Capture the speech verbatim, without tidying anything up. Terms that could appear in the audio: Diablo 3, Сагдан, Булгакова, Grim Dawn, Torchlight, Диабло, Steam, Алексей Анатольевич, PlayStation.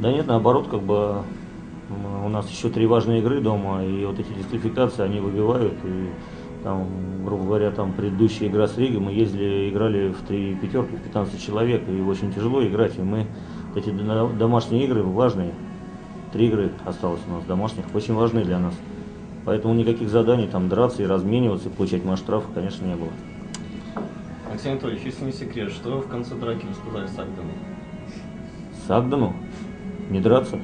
Да нет, наоборот, как бы у нас еще три важные игры дома, и вот эти дисквалификации они выбивают. И там, грубо говоря, там предыдущая игра с Ригой, мы ездили, играли в три пятерки, в пятнадцать человек, и очень тяжело играть. И мы эти домашние игры важные, три игры осталось у нас домашних, очень важны для нас. Поэтому никаких заданий там драться и размениваться, и получать маш штрафы, конечно, не было. Алексей Анатольевич, если не секрет, что в конце драки вы сказали Сагдану? Сагдану? Не драться?